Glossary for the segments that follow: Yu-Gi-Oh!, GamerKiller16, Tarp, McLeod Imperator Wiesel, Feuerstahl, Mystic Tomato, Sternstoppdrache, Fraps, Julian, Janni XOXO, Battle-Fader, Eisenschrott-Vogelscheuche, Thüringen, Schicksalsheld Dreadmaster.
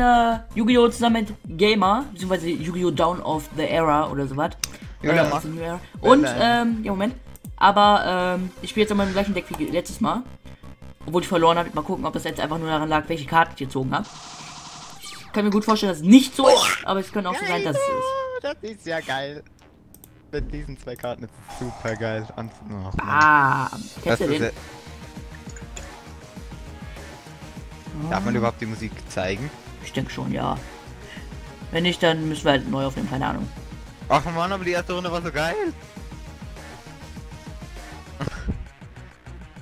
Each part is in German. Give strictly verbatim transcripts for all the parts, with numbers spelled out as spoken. eine Yu-Gi-Oh! Zusammen mit Gamer, beziehungsweise Yu-Gi-Oh! Down of the Era oder sowas. Ja, oder was? Und, ähm, ja, Moment. Aber, ähm, ich spiele jetzt immer im gleichen Deck wie letztes Mal. Obwohl ich verloren habe. Mal gucken, ob das jetzt einfach nur daran lag, welche Karten ich gezogen habe. Ich kann mir gut vorstellen, dass es nicht so ist, aber es kann auch so sein, dass es ist. Das ist ja geil. Mit diesen zwei Karten ist es super geil. Oh, ah, kennst du den? Darf man überhaupt die Musik zeigen? Ich denke schon, ja. Wenn nicht, dann müssen wir halt neu aufnehmen, keine Ahnung. Ach man, aber die erste Runde war so geil.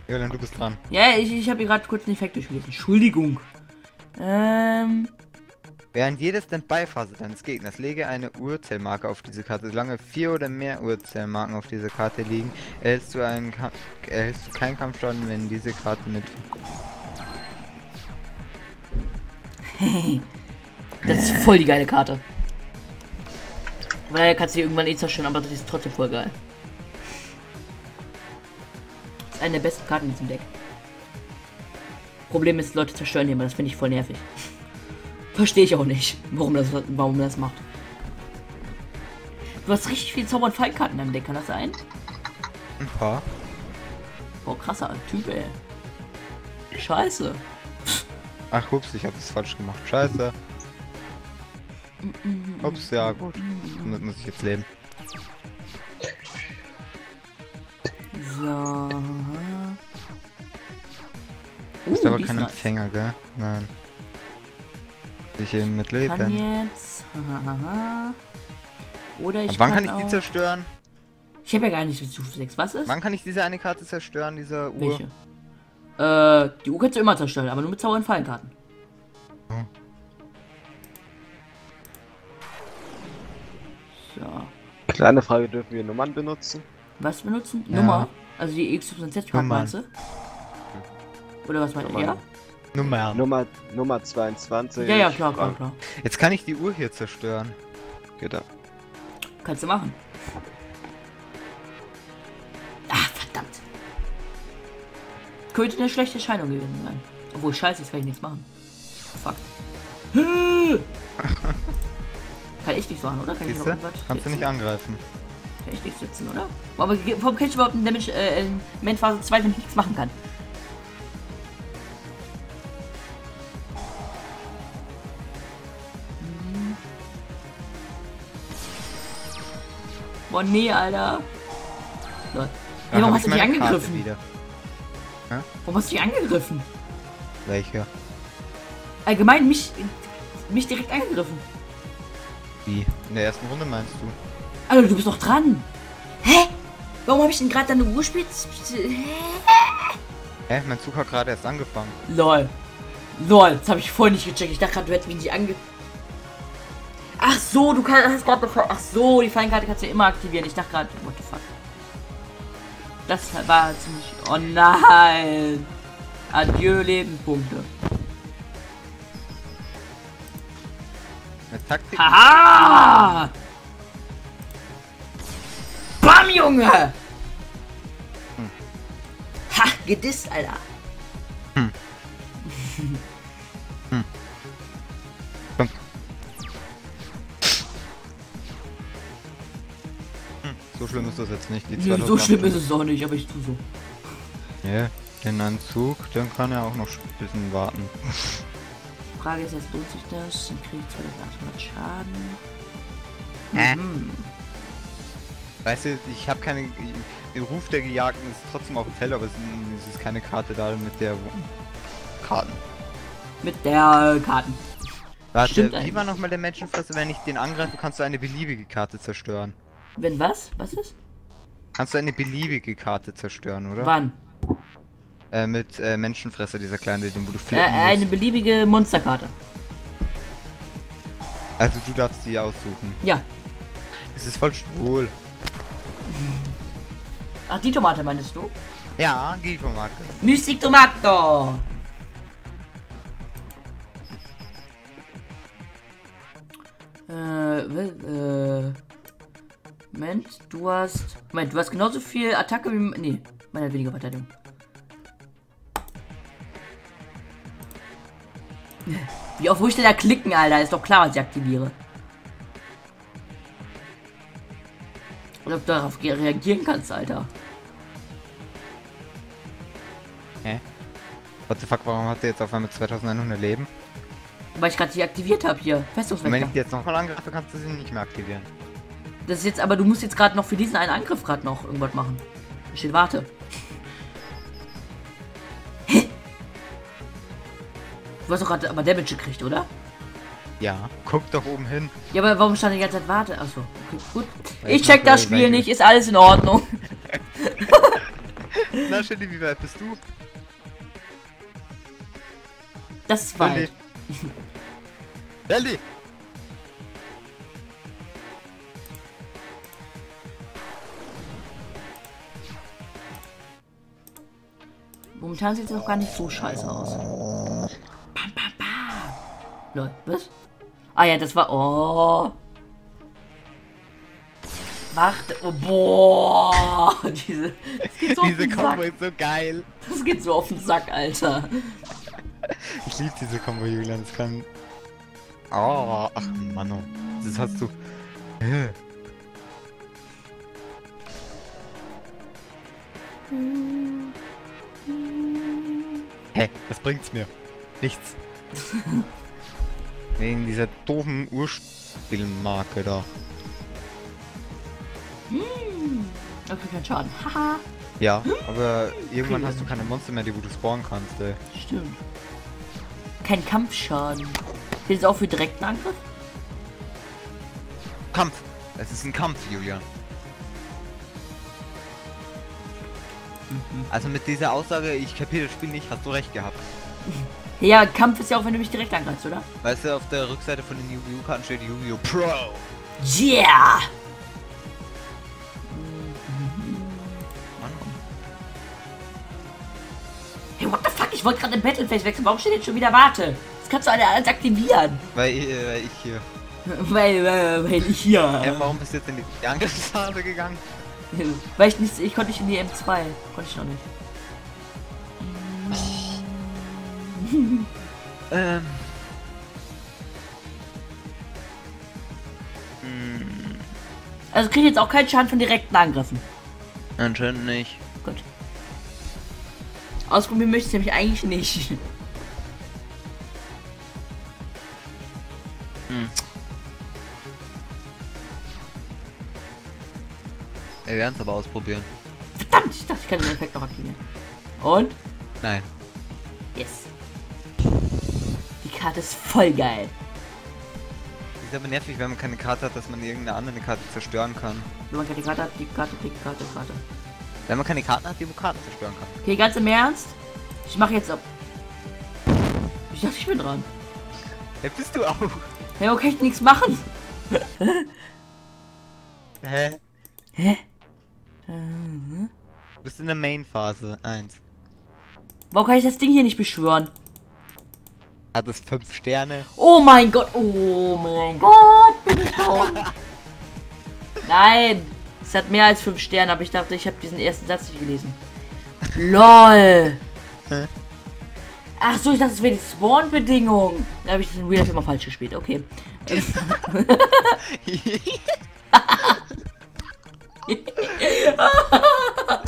Julian, du bist dran. Ja, yeah, ich, ich habe hier gerade kurz einen Effekt durchgelesen. Entschuldigung. Ähm... Während jeder Standby-Phase deines Gegners lege eine Uhrzählmarke auf diese Karte. Solange vier oder mehr Uhrzählmarken auf dieser Karte liegen, erhältst du einen Kampf, erhältst du keinen Kampfschaden, wenn diese Karte mit... Hey, das ist voll die geile Karte. Weil kannst du irgendwann eh zerstören, aber das ist trotzdem voll geil. Das ist eine der besten Karten in diesem Deck. Problem ist, Leute zerstören immer, das finde ich voll nervig. Verstehe ich auch nicht, warum das, warum das macht. Du hast richtig viel Zauber- und Fallkarten in deinem Deck, kann das sein? Ein paar. Boah, krasser Typ, ey. Scheiße. Ach, ups, ich habe das falsch gemacht. Scheiße. Ups, ja, gut. Damit muss ich jetzt leben. So. Du bist uh, aber kein Empfänger, nice. Gell? Nein. Ich eben mit leben. Kann jetzt. Oder ich wann kann, kann ich die zerstören? Ich habe ja gar nicht Stufe sechs. Was ist? Wann kann ich diese eine Karte zerstören, diese Uhr? Welche? Äh, die Uhr kannst du immer zerstören, aber nur mit Zauber- und Fallenkarten. Hm. So. Kleine Frage, dürfen wir Nummern benutzen? Was benutzen? Ja. Nummer? Also die X Y Z-Karten meinst du? Oder was meint ihr? Nummer. Nummer Nummer zweiundzwanzig. Ja, ja, klar, klar, klar. Jetzt kann ich die Uhr hier zerstören. Geht ab. Kannst du machen. Ach, verdammt. Könnte eine schlechte Erscheinung gewesen sein. Obwohl, scheiße, jetzt kann ich nichts machen. Fuck. Kann ich nichts machen, oder? Kann ich noch irgendwas? Kannst du nicht angreifen. Kann ich nichts sitzen, oder? Aber warum kann ich überhaupt in Damage, äh, in Endphase zwei, wenn ich nichts machen kann? Boah, nee, Alter. So. Nee, warum hast du mich angegriffen? Hm? Warum hast du dich angegriffen? Welche? Allgemein mich mich direkt angegriffen. Wie? In der ersten Runde meinst du? Also du bist doch dran. Hä? Warum habe ich denn gerade deine Uhr gespielt? Hä? Mein Zug hat gerade erst angefangen. Lol. Lol, das habe ich vorhin nicht gecheckt. Ich dachte gerade, du hättest mich nicht ange... Ach so, du kannst... Hast grad noch, ach so, die Fallenkarte kannst du immer aktivieren. Ich dachte gerade... What the fuck? Das war ziemlich... Oh nein! Adieu Lebenspunkte. Taktik. Haha! Bam, Junge! Hm. Ha! Gedisst, Alter! Hm. Hm. Komm. Hm. So schlimm ist das jetzt nicht. Die nee, so schlimm ist es auch nicht, aber ich tu so. Ja, yeah, den Anzug, dann kann er auch noch ein bisschen warten. Frage ist jetzt, lohnt sich das? Dann kriege ich zweitausendachthundert Schaden. Äh. Mhm. Weißt du, ich habe keine... Den Ruf der Gejagten ist trotzdem auf dem Feld, aber es ist keine Karte da mit der... Karten. Mit der Karten. Warte, stimmt wie eigentlich. War nochmal der Menschenfresser? Wenn ich den angreife, kannst du eine beliebige Karte zerstören. Wenn was? Was ist? Kannst du eine beliebige Karte zerstören, oder? Wann? Äh, mit äh, Menschenfresser, dieser kleine, den wo du flippen musst. Äh, eine beliebige Monsterkarte. Also du darfst die aussuchen. Ja. Es ist voll schwul. Ach, die Tomate meinst du? Ja, die Tomate. Mystic Tomato! Äh, äh... Moment, du hast... Moment, du hast genauso viel Attacke wie... Nee, meiner weniger Verteidigung. Wie oft muss ich denn da klicken, Alter? Ist doch klar, was ich aktiviere. Und ob du darauf reagieren kannst, Alter. Hä? What the fuck, warum hat der jetzt auf einmal zweitausendeinhundert Leben? Weil ich gerade die aktiviert habe hier. Festungswechsel. Wenn ich die jetzt nochmal angreife, kannst du sie nicht mehr aktivieren. Das ist jetzt, aber du musst jetzt gerade noch für diesen einen Angriff gerade noch irgendwas machen. Ich stehe, warte. Du hast doch gerade aber Damage gekriegt, oder? Ja, guck doch oben hin. Ja, aber warum stand die ganze Zeit warte? Achso, okay, gut. Ich, ich check das Spiel nicht, ist alles in Ordnung. Na, Shelly, wie weit bist du? Das ist weit. Shelly! Momentan sieht es noch gar nicht so scheiße aus. Was? Ah ja, das war... Oh. Warte... Oh, boah. Diese... Das geht so diese Combo ist so geil. Das geht so auf den Sack, Alter. Ich liebe diese Combo, Julian. Das kann... Oh. Ach, Mann. Oh. Das hast du... Hey, was bringt's mir? Nichts. Wegen dieser doofen Urspielmarke da. Hm, okay, kein Schaden. Haha. Ja, aber irgendwann hast du keine Monster mehr, die du spawnen kannst, ey. Stimmt. Kein Kampfschaden. Gilt es auch für direkten Angriff? Kampf. Es ist ein Kampf, Julian. Mhm. Also mit dieser Aussage, ich kapiere das Spiel nicht, hast du recht gehabt. Ja, Kampf ist ja auch, wenn du mich direkt angreifst, oder? Weißt du, auf der Rückseite von den Yu-Gi-Oh! Karten steht Yu-Gi-Oh! Pro! Yeah! Hey, what the fuck? Ich wollte gerade in Battle-Fader wechseln. Warum steht jetzt schon wieder Warte? Das kannst du alle alles aktivieren. Weil, äh, weil ich hier. weil, äh, weil ich hier. Ja, warum bist du jetzt in die Angriffsphase gegangen? Weil ich nicht, ich konnte nicht in die M zwei. Konnte ich noch nicht. ähm. Also krieg ich jetzt auch keinen Schaden von direkten Angriffen. Anscheinend nicht. Gut. Ausprobieren möchte ich nämlich eigentlich nicht. Hm. Wir werden es aber ausprobieren. Verdammt, ich dachte, ich kann den Effekt noch aktivieren. Und? Nein. Yes. Die Karte ist voll geil. Ist aber nervig, wenn man keine Karte hat, dass man irgendeine andere Karte zerstören kann. Wenn man keine Karte hat, die Karte kriegt Karte, Karte. Wenn man keine Karten hat, die man Karten zerstören kann. Okay, ganz im Ernst? Ich mach jetzt ab. Ich dachte, ich bin dran. Wer ja, bist du auch? Ja, okay, ich nichts machen. Hä? Hä? Mhm. Du bist in der Main-Phase eins. Warum kann ich das Ding hier nicht beschwören? Hat es fünf Sterne? Oh mein Gott! Oh mein Gott! Bin ich tot! Nein! Es hat mehr als fünf Sterne, aber ich dachte, ich habe diesen ersten Satz nicht gelesen. LOL! Hä? Ach so, ich dachte, es wäre die Spawn-Bedingung. Da habe ich den Real immer falsch gespielt, okay.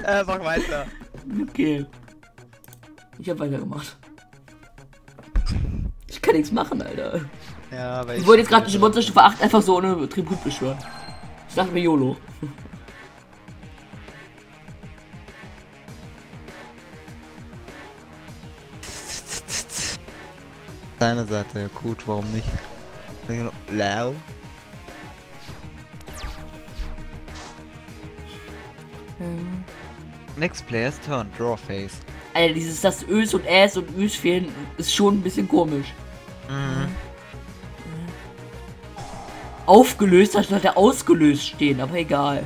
äh, mach weiter. Okay. Ich hab weitergemacht. Ich kann nichts machen, Alter. Ja, aber ich. Ich wollte jetzt gerade die Monsterstufe acht einfach so ohne Tribut beschwören. Ich dachte mir YOLO. Deine Seite, ja gut, warum nicht? Lau. Hm. Next player's turn, draw face. Alter, dieses das Ös und Äs und Üs fehlen ist schon ein bisschen komisch. Mhm. Aufgelöst, da sollte ausgelöst stehen, aber egal.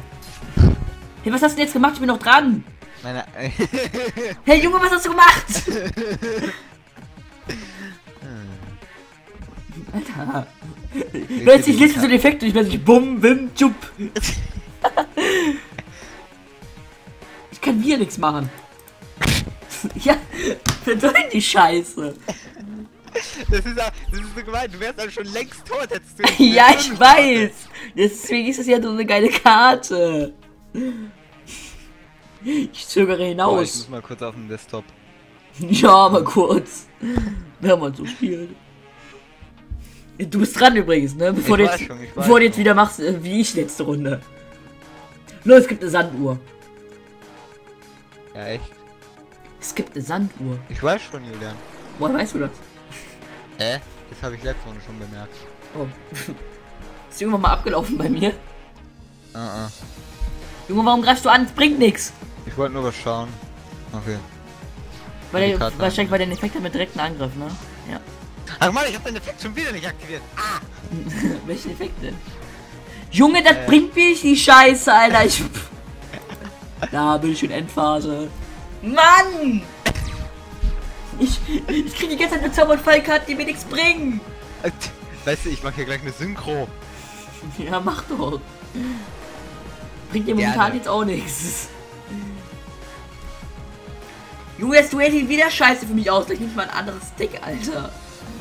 Hey, was hast du denn jetzt gemacht? Ich bin noch dran. Nein, nein. Hey Junge, was hast du gemacht? Alter. Plötzlich lese so den Effekt und ich plötzlich bumm, bim, tschub. Ich kann wieder nichts machen. Ja, verdammt die Scheiße. Das ist, ja, das ist so gemein, du wärst dann schon längst tot, hättest du. Ja, ich weiß! Deswegen ist es ja so eine geile Karte. Ich zögere hinaus. Oh, ich muss mal kurz auf den Desktop. Ja, mal kurz. Wenn man so spielt. Du bist dran übrigens, ne? Bevor du jetzt, schon, bevor du jetzt wieder machst, wie ich letzte Runde. Nur, es gibt eine Sanduhr. Ja, echt? Es gibt eine Sanduhr. Ich weiß schon, Julian. Woher weißt du das? Hä? Äh, das habe ich letzte Runde schon bemerkt. Oh. Ist irgendwann mal abgelaufen bei mir? Uh -uh. Junge, warum greifst du an? Es bringt nichts. Ich wollte nur was schauen. Okay. Weil der, wahrscheinlich war der Effekt mit direkten Angriff, ne? Ja. Ach mal, ich hab den Effekt schon wieder nicht aktiviert. Ah! Welchen Effekt denn? Junge, das äh. bringt mir die Scheiße, Alter. Ich... Da bin ich in Endphase. Mann! Ich, ich krieg die ganze Zeit eine Zauber- und Fallkarte, die mir nichts bringen. Weißt du, ich mach hier gleich eine Synchro. Ja, mach doch. Bringt dir momentan ja, jetzt auch nichts. Junge, das Duell sieht wieder scheiße für mich aus. Gleich nicht mal ein anderes Stick, Alter.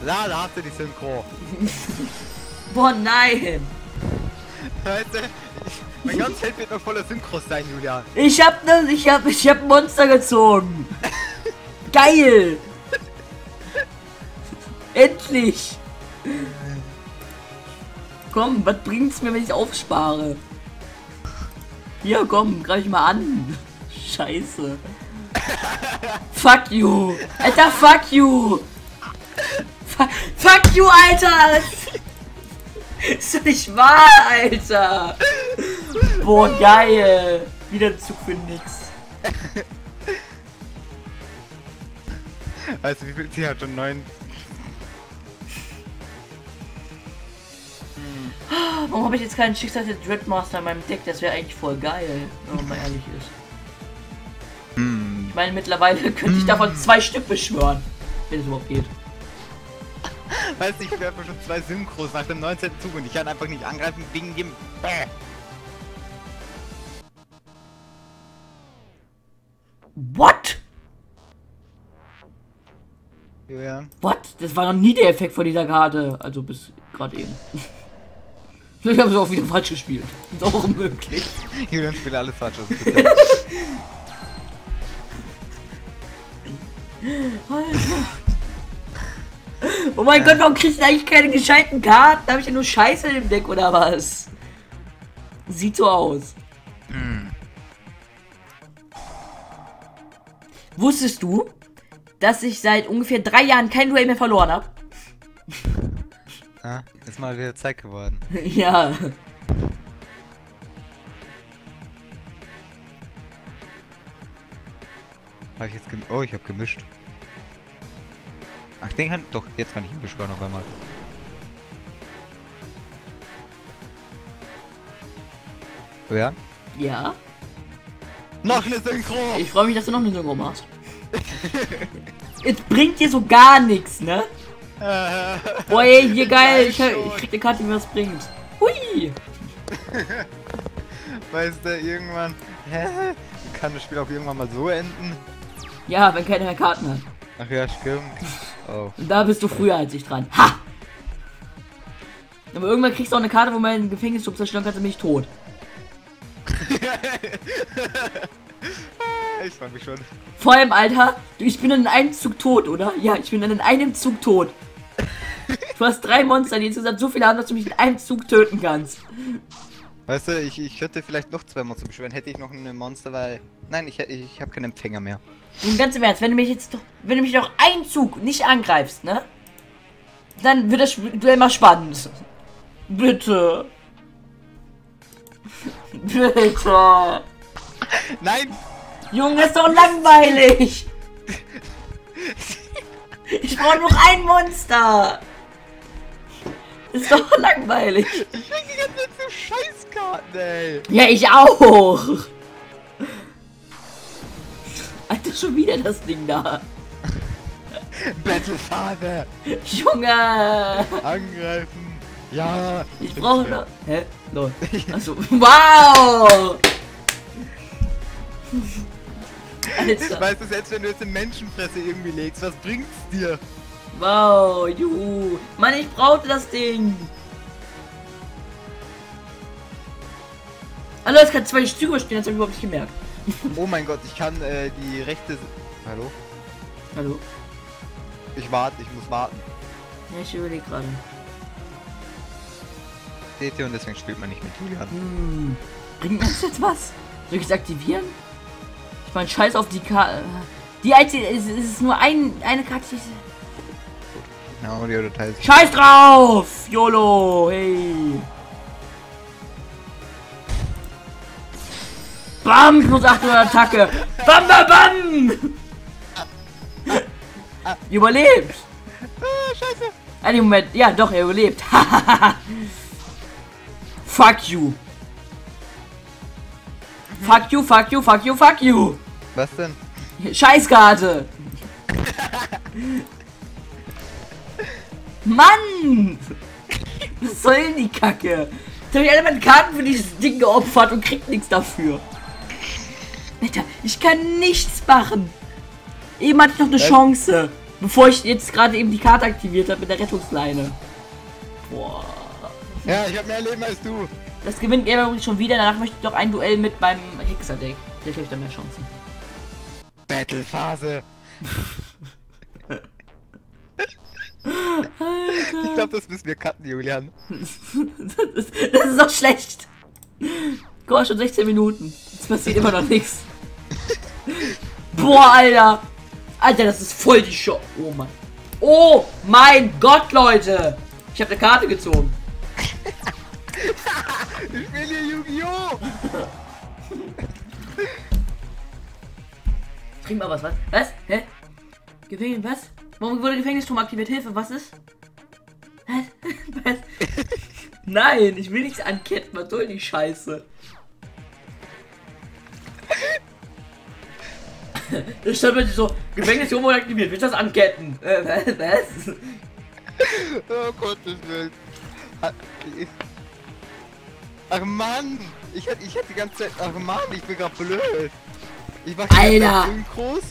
Na, da habt ihr die Synchro. Boah, nein. Leute, mein ganzes Held wird noch voller Synchros sein, Julian. Ich hab ne, ich hab, ich hab ein Monster gezogen. Geil. Endlich. Komm, was bringt's mir, wenn ich aufspare? Hier, komm, greif ich mal an. Scheiße. Fuck you. Alter, fuck you. Fuck, fuck you, Alter. Ist doch nicht wahr, Alter. Boah, geil. Wieder Zug für nix. Also, wie viel? Sie hat schon neun. Warum habe ich jetzt keinen Schicksals Dreadmaster in meinem Deck? Das wäre eigentlich voll geil, wenn man mal ehrlich ist. Mm. Ich meine, mittlerweile könnte ich davon zwei Stück beschwören, wenn es überhaupt geht. Weißt du, ich werfe schon zwei Synchros nach dem neunzehnten Zug und ich kann einfach nicht angreifen wegen dem Bäh. What? Yeah. What? Das war noch nie der Effekt von dieser Karte. Also bis gerade eben. Vielleicht haben sie auch wieder falsch gespielt. Ist auch unmöglich. Julian spielt alles falsch. Alter. Oh mein äh. Gott, warum kriegst du eigentlich keine gescheiten Karten? Da hab ich ja nur Scheiße im Deck oder was? Sieht so aus. Mm. Wusstest du, dass ich seit ungefähr drei Jahren kein Duell mehr verloren habe? Ah, ist mal wieder Zeit geworden. Ja. Hab ich jetzt gem oh, ich hab gemischt. Ach, den kann... Doch, jetzt kann ich ihn beschwören auf einmal. Oh ja? Ja. Noch eine Synchro! Ich freue mich, dass du noch eine Synchro machst. Jetzt bringt dir so gar nichts, ne? Boah, ey, hier geil, ich, ich krieg die Karte, die mir was bringt. Hui! Weißt du, irgendwann... Hä? Kann das Spiel auch irgendwann mal so enden? Ja, wenn keiner mehr Karten hat. Ach ja, stimmt. Oh. Und da bist du früher als ich dran. Ha! Aber irgendwann kriegst du auch eine Karte, wo mein Gefängnisschub zerstören kannst, dann bin ich tot. Ich frag mich schon. Vor allem, Alter, du, ich bin dann in einem Zug tot, oder? Ja, ich bin dann in einem Zug tot. Du hast drei Monster, die insgesamt so viele haben, dass du mich in einem Zug töten kannst. Weißt du, ich, ich hätte vielleicht noch zwei Monster beschwören. Hätte ich noch ein Monster, weil... Nein, ich, ich, ich habe keinen Empfänger mehr. Und ganz im Ernst, wenn du mich jetzt doch... Wenn du mich noch einen Zug nicht angreifst, ne? Dann wird das Duell mal spannend. Bitte. Bitte. Nein. Junge, ist doch langweilig. Ich brauche nur ein Monster. Ist doch langweilig. Ich krieg die ganze Zeit so Scheißkarten, ey. Ja, ich auch. Alter, schon wieder das Ding da. Battle-Fader. Junge. Angreifen. Ja. Ich brauche noch... Hä? No. Achso. Wow. Alter. Ich weiß, dass selbst wenn du jetzt eine Menschenfresse irgendwie legst, was bringt's dir? Wow, juhu. Mann, ich brauchte das Ding. Hallo, es kann zwei Stücke spielen, das habe ich überhaupt nicht gemerkt. Oh mein Gott, ich kann äh, die rechte... Hallo? Hallo? Ich warte, ich muss warten. Ja, ich überlege gerade. Seht ihr, und deswegen spielt man nicht mit Julian. Hm. Bringt uns jetzt was? Soll ich es aktivieren? Ich meine, scheiß auf die Karte. Die einzige... Es ist nur ein, eine Karte, die... Na, Audio-Datei. Scheiß drauf! YOLO! Hey! Bam! Plus achthundert Attacke! Bam, bam, bam! Überlebt! Ah, scheiße! Einen Moment, ja doch, er überlebt! Fuck you! Fuck you, fuck you, fuck you, fuck you! Was denn? Scheißkarte! Mann! Was soll denn die Kacke? Jetzt habe ich alle meine Karten für dieses Ding geopfert und kriegt nichts dafür. Alter, ich kann nichts machen. Eben hatte ich noch eine Chance. Bevor ich jetzt gerade eben die Karte aktiviert habe mit der Rettungsleine. Boah. Ja, ich habe mehr Leben als du. Das gewinnt er übrigens schon wieder. Danach möchte ich noch ein Duell mit meinem Hexerdeck. Vielleicht habe ich da mehr Chancen. Battle-Phase. Alter. Ich glaube, das müssen wir cutten, Julian. Das ist, das ist doch schlecht. Guck mal, schon sechzehn Minuten. Es passiert immer noch nichts. Boah, Alter. Alter, das ist voll die Show. Oh mein. Oh mein Gott, Leute. Ich habe eine Karte gezogen. Ich spiele hier Yu-Gi-Oh! Trink mal was, was? Was? Hä? Gefängnis, was? Warum wurde Gefängnisturm aktiviert? Hilfe, was ist? Was? Was? Nein, ich will nichts anketten, was soll die Scheiße? Ich stand plötzlich so, Gefängnisturm wurde aktiviert, willst du das anketten? Äh, was? Oh Gottes Willen. Ach Mann, ich hätte ich hätte die ganze Zeit, ach Mann, ich bin gerade blöd. Ich war schon groß.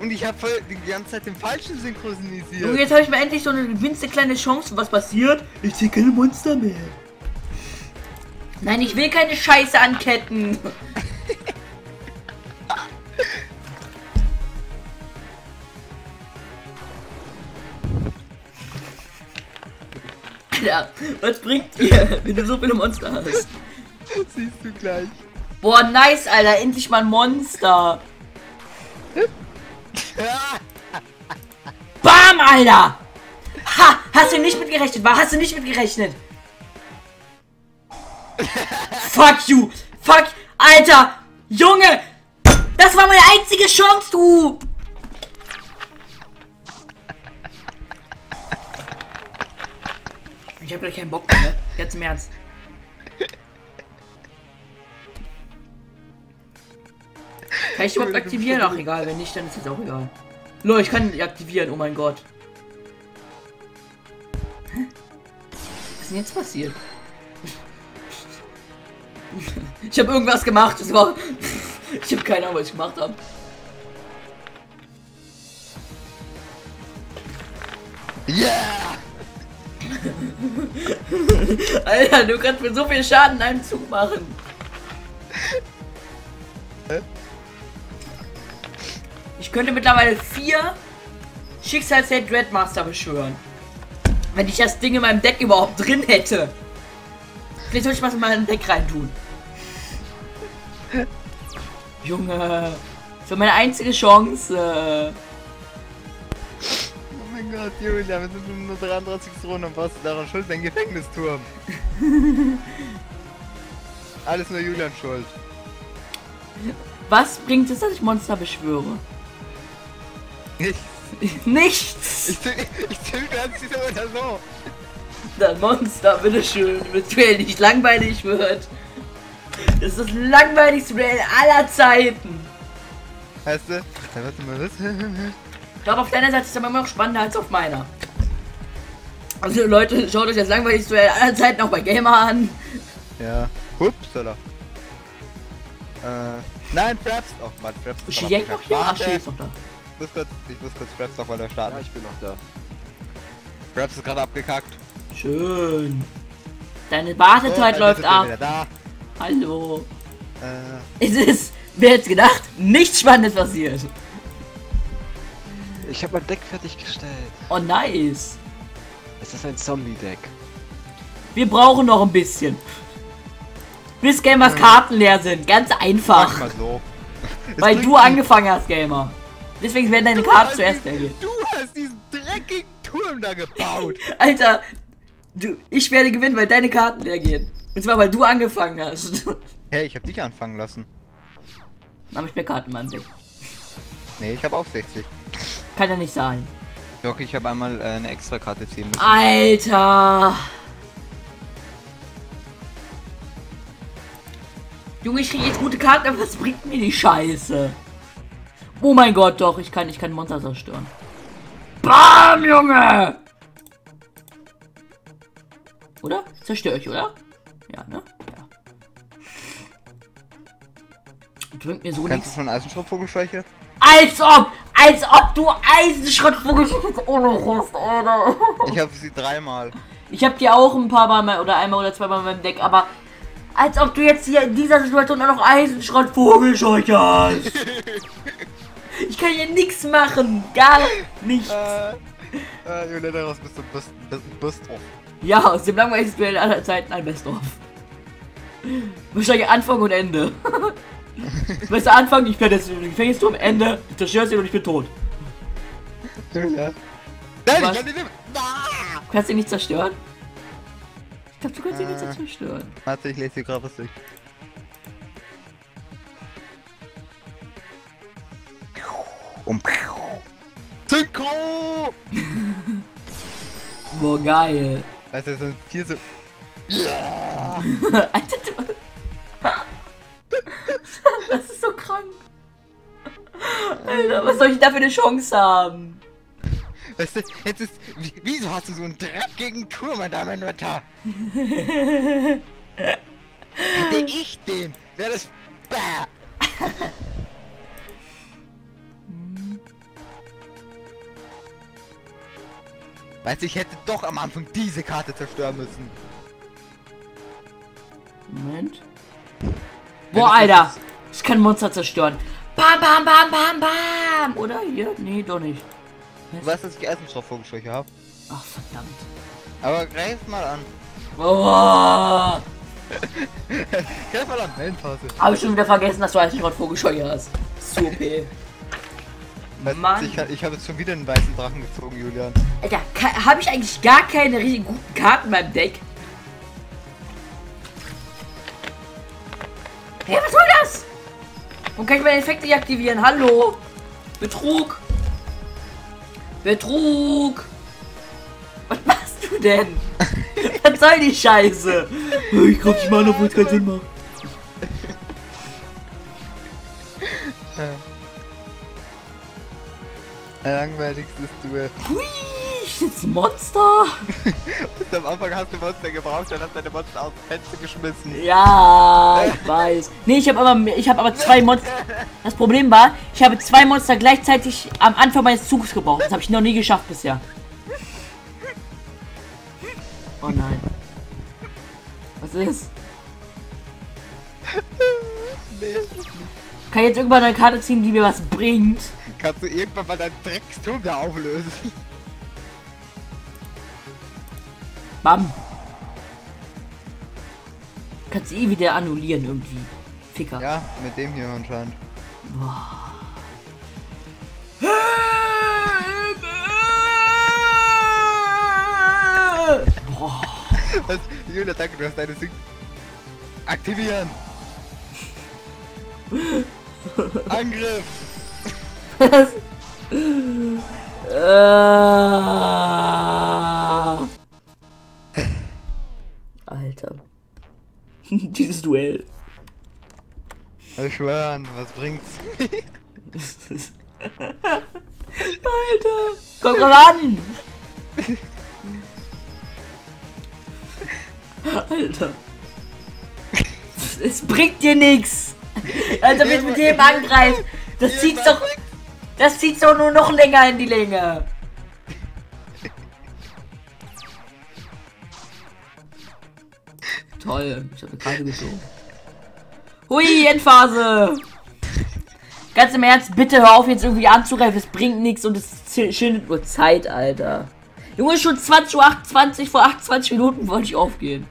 Und ich habe die ganze Zeit den falschen synchronisiert. Und jetzt habe ich mir endlich so eine winzige kleine Chance. Was passiert? Ich sehe keine Monster mehr. Nein, ich will keine Scheiße anketten. Alter, was bringt dir, wenn du so viele Monster hast? Siehst du gleich. Boah, nice, Alter. Endlich mal ein Monster. Bam, Alter! Ha! Hast du nicht mitgerechnet? War? Hast du nicht mitgerechnet? Fuck you! Fuck! Alter! Junge! Das war meine einzige Chance, du! Ich hab gleich keinen Bock mehr. Ganz im Ernst. Kann ich überhaupt aktivieren? Ach egal, wenn nicht, dann ist es auch egal. Leute, ich kann aktivieren, oh mein Gott. Hä? Was ist denn jetzt passiert? Ich habe irgendwas gemacht, das war... Ich habe keine Ahnung, was ich gemacht habe. Yeah! Alter, du kannst mir so viel Schaden in einem Zug machen. Hä? Ich könnte mittlerweile vier Schicksalsheld Dreadmaster beschwören. Wenn ich das Ding in meinem Deck überhaupt drin hätte. Vielleicht soll ich was in meinem Deck reintun. Junge. Das war meine einzige Chance. Oh mein Gott, Julia, wir sind nur dreiunddreißig Runden und was ist daran schuld? Dein Gefängnisturm. Alles nur Julian schuld. Was bringt es, dass ich Monster beschwöre? Nichts! Nichts! Ich zähle ganz wieder oder so! Das Monster, bitteschön, wird Duell nicht langweilig wird! Das ist das langweiligste Duell aller Zeiten! Weißt du? Ja, warte mal, was? Ich glaube, auf deiner Seite ist es immer noch spannender als auf meiner. Also, Leute, schaut euch das langweiligste Duell aller Zeiten auch bei Gamer an! Ja, upsala. Äh, nein, Fraps! Oh Mann, Fraps! Ist noch hier? Ach, ist noch da. ich muss kurz, ich muss kurz Fraps noch weiter starten. Ja, ich bin noch da. Fraps ist gerade abgekackt. Schön. Deine Wartezeit oh, läuft ab. Hallo. Äh. Es ist, wer hätte gedacht, nichts Spannendes passiert. Ich habe mein Deck fertiggestellt. Oh, nice. Es ist ein Zombie-Deck. Wir brauchen noch ein bisschen. Bis Gamers Karten leer sind. Ganz einfach. Mal so. Weil du angefangen hast, Gamer. Deswegen werden deine Karten zuerst leer gehen. Du hast diesen dreckigen Turm da gebaut. Alter, du, ich werde gewinnen, weil deine Karten leer gehen. Und zwar, weil du angefangen hast. Hey, ich hab dich anfangen lassen. Dann hab ich mehr Karten, Mann. Nee, ich hab auf sechzig. Kann ja nicht sein. Doch, ich habe einmal äh, eine extra Karte ziehen müssen. Alter! Junge, ich kriege jetzt gute Karten, aber was bringt mir die Scheiße? Oh mein Gott, doch, ich kann, ich kann Monster zerstören. Bam, Junge! Oder? Zerstöre ich, oder? Ja, ne? Ja. Bringt mir so nichts. Kennst du schon Eisenschrott-Vogelscheuche? Als ob! Als ob du Eisenschrott-Vogelscheuche ohne Rost, Alter! Ich hab sie dreimal. Ich hab die auch ein paar Mal oder einmal oder zweimal in meinem Deck, aber als ob du jetzt hier in dieser Situation auch noch Eisenschrott-Vogelscheuche hast! Ich kann hier nichts machen! Gar nichts! Äh, Jolette, raus bist du Busthof. Ja, aus dem langweiligsten Duell aller Zeiten ein Besthof. Wahrscheinlich Anfang und Ende. Weißt du, Anfang, ich werde jetzt im Gefängnisturm, Ende, ich zerstöre ihn und ich bin tot. Ja. Nein, ich kann den nicht. Ah! Kannst du ihn nicht zerstören? Ich glaube, du kannst ihn ah. nicht zerstören. Warte, ich lese hier gerade was durch. Und Synchro! Boah, geil. Weißt du, das sind vier so... Ja. Alter, du... Das ist so krank. Alter, was soll ich da für eine Chance haben? Weißt du, jetzt ist... Wieso hast du so einen dreckigen Turm an deinem Inventar? Hätte ich den, wäre das... Weißt du, ich hätte doch am Anfang diese Karte zerstören müssen. Moment. Boah, Alter, ich kann Monster zerstören. Bam, bam, bam, bam, bam. Oder hier? Nee, doch nicht. Du weißt, dass ich Eisenschrott-Vogelscheuche habe? Ach, verdammt. Aber greif mal an. Oh. Greif mal an, Wellenphase. Habe ich schon wieder vergessen, dass du Eisenschrott-Vogelscheuche hast. Super. Mann. Ich, ich habe jetzt schon wieder einen weißen Drachen gezogen, Julian. Alter, habe ich eigentlich gar keine richtig guten Karten in meinem Deck? Hey, was soll das? Warum kann ich meine Effekte nicht aktivieren? Hallo? Betrug! Betrug! Was machst du denn? Was soll die Scheiße? Ich komm nicht mal an, obwohl es keinen Sinn macht. Langweiligstes Duell. Hui, ich sitze Monster! Und am Anfang hast du Monster gebraucht, dann hast du deine Monster aus dem Fenster geschmissen. Ja, ich weiß. Nee, ich habe aber, ich habe aber zwei Monster. Das Problem war, ich habe zwei Monster gleichzeitig am Anfang meines Zuges gebraucht. Das habe ich noch nie geschafft bisher. Oh nein. Was ist? Kann ich jetzt irgendwann eine Karte ziehen, die mir was bringt? Kannst du irgendwann mal deinen Drecksturm da auflösen? Bam! Kannst du eh wieder annullieren irgendwie. Ficker. Ja, mit dem hier anscheinend. Boah. Boah. Was? Julia, danke, du hast deine Sing... Aktivieren! Angriff! Was? Ah. Alter. Dieses Duell. Ich schwöre, was bringt's? Alter! Komm ran! Alter! Es bringt dir nichts! Alter, wenn ich mit dem angreife! Das zieht's doch. Das zieht so nur noch länger in die Länge. Toll, ich habe gerade gezogen. Hui, Endphase! Ganz im Ernst, bitte hör auf jetzt irgendwie anzugreifen, es bringt nichts und es schändet nur Zeit, Alter. Junge, schon zwanzig Uhr achtundzwanzig, vor achtundzwanzig Minuten wollte ich aufgehen.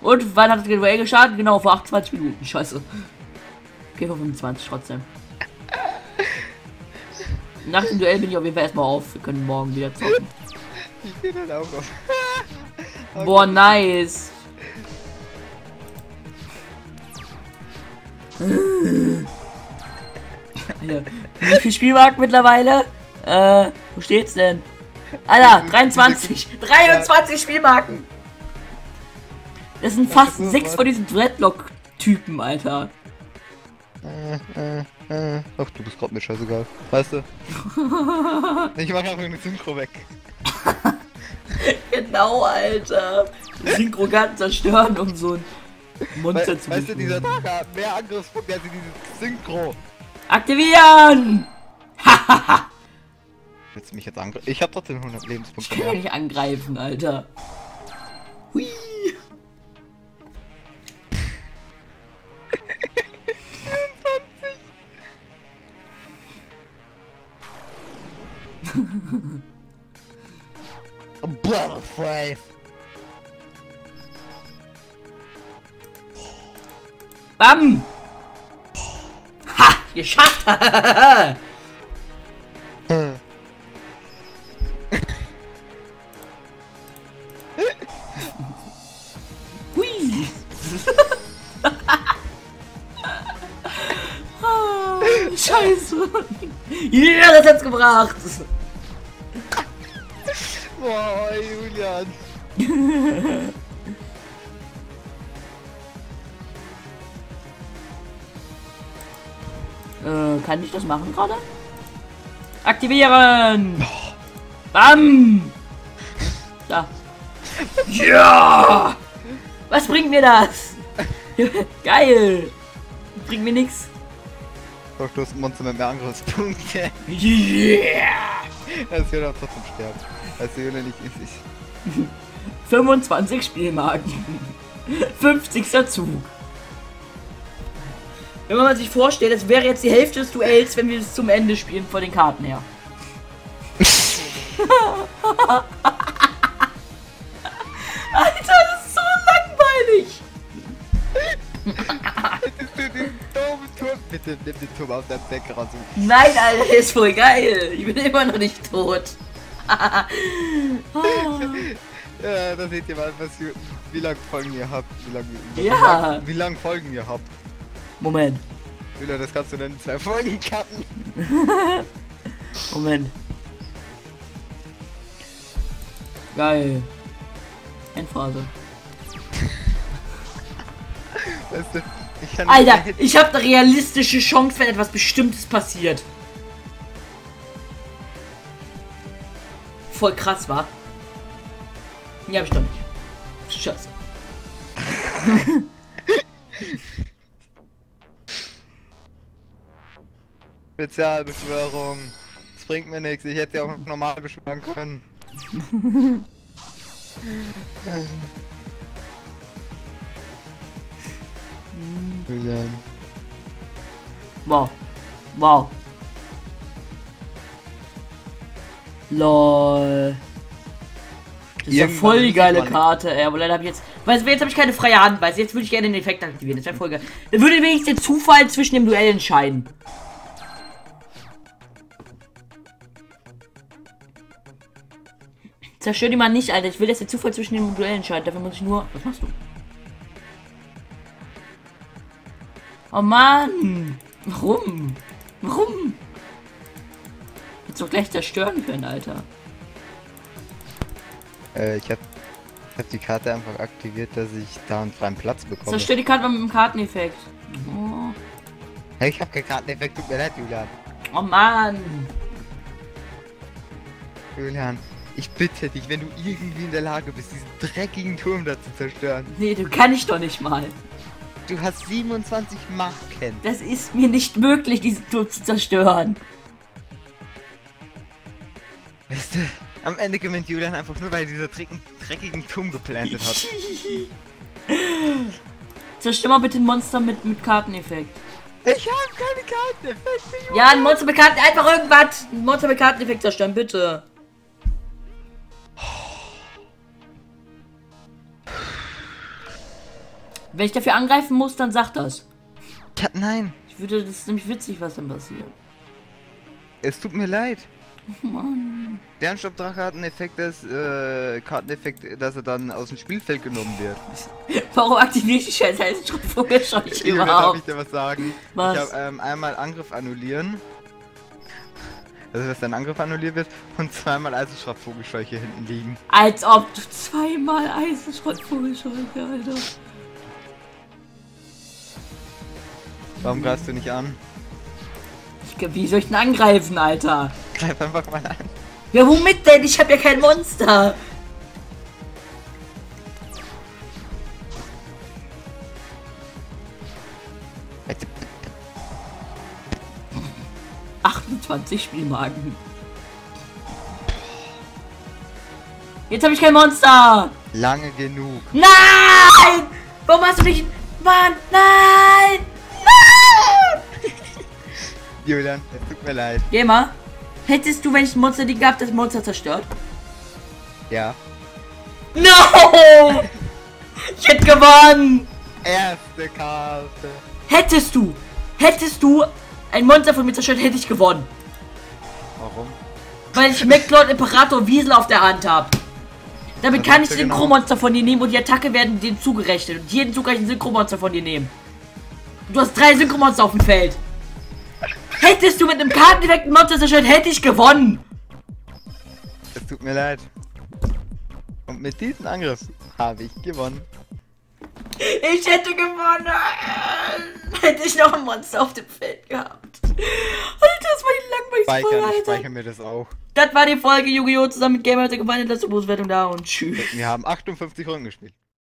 Und wann hat es geschadet? Genau, vor achtundzwanzig Minuten, scheiße. Okay, vor fünfundzwanzig trotzdem. Nach dem Duell bin ich auf jeden Fall erstmal auf, wir können morgen wieder zocken. Ich bin halt auch auf. Boah, nice. Alter, wie viel Spielmarkt mittlerweile? Äh, wo steht's denn? Alter, dreiundzwanzig, dreiundzwanzig Spielmarken! Das sind fast sechs von diesen Dreadlock-Typen, Alter. Äh, äh, äh. Ach, du bist gerade mir scheißegal. Weißt du? Ich mach einfach eine Synchro weg. Genau, Alter. Synchrogarten zerstören, um so ein Monster We zu Weißt du, dieser Tag hat mehr Angriffspunkte als dieses Synchro. Aktivieren! Hahaha! Willst du mich jetzt angreifen? Ich hab trotzdem hundert Lebenspunkte. Ich kann dich nicht angreifen, Alter. Hui! Battle-Fader. Bam! Ha! Geschafft! Hui! Oh, Scheiße! Ja, das hat's gebracht! Boah, Julian! Äh, kann ich das machen gerade? Aktivieren! Bam! Da. Ja! Was bringt mir das? Geil! Bringt mir nichts. Doch, du hast ein Monster mit mehr Angriffspunkte. Yeah! Das wird auch trotzdem sterben. Das ist Julian nicht easy. fünfundzwanzig Spielmarken. fünfzigster Zug. Wenn man sich vorstellt, das wäre jetzt die Hälfte des Duells, wenn wir es zum Ende spielen, von den Karten her. Alter, das ist so langweilig! Bitte nimm den Turm auf deinem Deck raus. Nein, Alter, der ist voll geil! Ich bin immer noch nicht tot. Ja, da seht ihr mal, was ihr, wie lange Folgen ihr habt. Wie lange ja. wie lang Folgen ihr habt. Moment. Julian, das kannst du dann in zwei Folgen kappen. Moment. Geil. Endphase. Weißt du, ich kann Alter, nicht... ich habe eine realistische Chance, wenn etwas Bestimmtes passiert. Voll krass, war. Ja, hab ich doch nicht. Scheiße. Spezialbeschwörung. Das bringt mir nichts. Ich hätte ja auch normal beschwören können. Wow. Wow. Lol. Das ist ja voll die geile Karte, ey. Aber leider habe ich jetzt... Weißt du, jetzt habe ich keine freie Hand, weißt du? Jetzt würde ich gerne den Effekt aktivieren. Das wäre voll geil. Dann würde wenigstens der Zufall zwischen dem Duell entscheiden. Zerstör die mal nicht, Alter. Ich will, dass der Zufall zwischen den Duellen entscheidet. Dafür muss ich nur... Was machst du? Oh Mann! Warum? Warum? Hättest du doch gleich zerstören können, Alter. Äh, ich hab... Ich hab die Karte einfach aktiviert, dass ich da einen freien Platz bekomme. Zerstör die Karte mal mit dem Karteneffekt. Oh. Hey, ich hab keinen Karteneffekt. Tut mir leid, Julian. Oh Mann! Julian. Ich bitte dich, wenn du irgendwie in der Lage bist, diesen dreckigen Turm da zu zerstören. Nee, du kann ich doch nicht mal. Du hast siebenundzwanzig Marken. Das ist mir nicht möglich, diesen Turm zu zerstören. Mist. Am Ende gewinnt Julian einfach nur, weil er dieser dreck dreckigen Turm geplantet hat. Zerstör mal bitte ein Monster mit, mit Karteneffekt. Ich habe keine Karten. Ja, ein Monster mit Karten, einfach irgendwas. Ein Monster mit Karteneffekt zerstören, bitte. Wenn ich dafür angreifen muss, dann sag das. Ja, nein. Ich würde, das ist nämlich witzig, was dann passiert. Es tut mir leid. Oh Mann. Sternstoppdrache hat einen Effekt, dass, äh, Karteneffekt, dass er dann aus dem Spielfeld genommen wird. Warum aktiviere ich die scheiß Eisenschrott-Vogelscheuche überhaupt? Darf ich dir was sagen? Was? Ich habe ähm, einmal Angriff annullieren. Also, dass dein Angriff annulliert wird und zweimal Eisenschrott-Vogelscheuche hinten liegen. Als ob du zweimal Eisenschrott-Vogelscheuche, Alter. Warum mhm. greifst du nicht an? Ich, wie soll ich denn angreifen, Alter? Greif einfach mal an. Ja, womit denn? Ich hab ja kein Monster. achtundzwanzig Spielmarken. Jetzt habe ich kein Monster. Lange genug. Nein! Warum hast du dich... Mann, nein! Nein! Julian, es tut mir leid. Geh mal. Hättest du, wenn ich ein Monster die gehabt, das Monster zerstört? Ja. No! Ich hätte gewonnen! Erste Karte. Hättest du, hättest du ein Monster von mir zerstört, hätte ich gewonnen. Warum? Weil ich McLeod Imperator Wiesel auf der Hand habe. Damit das kann ich Synchro-Monster genau. von dir nehmen und die Attacke werden denen zugerechnet. Und jeden Zug kann ich ein Synchro-Monster von dir nehmen. Du hast drei Synchro-Monster auf dem Feld. Hättest du mit einem Karteneffekt ein Monster zerstört, hätte ich gewonnen! Es tut mir leid. Und mit diesem Angriff habe ich gewonnen. Ich hätte gewonnen! Hätte ich noch ein Monster auf dem Feld gehabt. Alter, das war die langweiligste Folge, Alter. Speichern mir das auch. Das war die Folge Yu-Gi-Oh! Zusammen mit GamerKiller sechzehn. Meine letzte Berufswertung da und tschüss. Wir haben achtundfünfzig Runden gespielt.